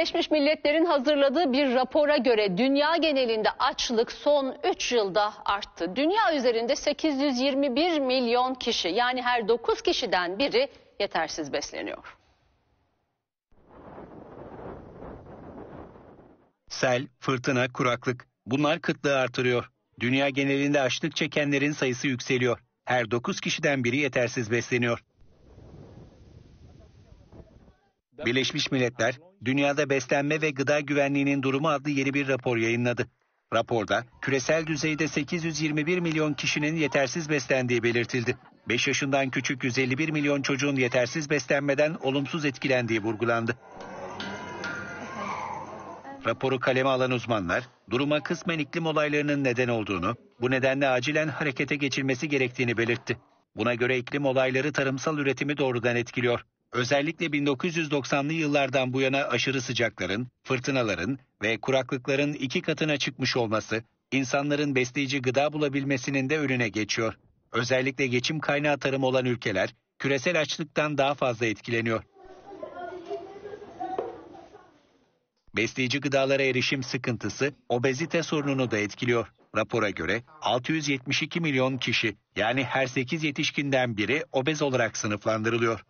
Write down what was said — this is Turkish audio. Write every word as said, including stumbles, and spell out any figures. Birleşmiş Milletler'in hazırladığı bir rapora göre dünya genelinde açlık son üç yılda arttı. Dünya üzerinde sekiz yüz yirmi bir milyon kişi, yani her dokuz kişiden biri yetersiz besleniyor. Sel, fırtına, kuraklık, bunlar kıtlığı artırıyor. Dünya genelinde açlık çekenlerin sayısı yükseliyor. Her dokuz kişiden biri yetersiz besleniyor. Birleşmiş Milletler, Dünyada Beslenme ve Gıda Güvenliğinin Durumu adlı yeni bir rapor yayınladı. Raporda küresel düzeyde sekiz yüz yirmi bir milyon kişinin yetersiz beslendiği belirtildi. beş yaşından küçük yüz elli bir milyon çocuğun yetersiz beslenmeden olumsuz etkilendiği vurgulandı. Raporu kaleme alan uzmanlar, duruma kısmen iklim olaylarının neden olduğunu, bu nedenle acilen harekete geçilmesi gerektiğini belirtti. Buna göre iklim olayları tarımsal üretimi doğrudan etkiliyor. Özellikle bin dokuz yüz doksanlı yıllardan bu yana aşırı sıcakların, fırtınaların ve kuraklıkların iki katına çıkmış olması, insanların besleyici gıda bulabilmesinin de önüne geçiyor. Özellikle geçim kaynağı tarım olan ülkeler, küresel açlıktan daha fazla etkileniyor. Besleyici gıdalara erişim sıkıntısı, obezite sorununu da etkiliyor. Rapora göre altı yüz yetmiş iki milyon kişi, yani her sekiz yetişkinden biri obez olarak sınıflandırılıyor.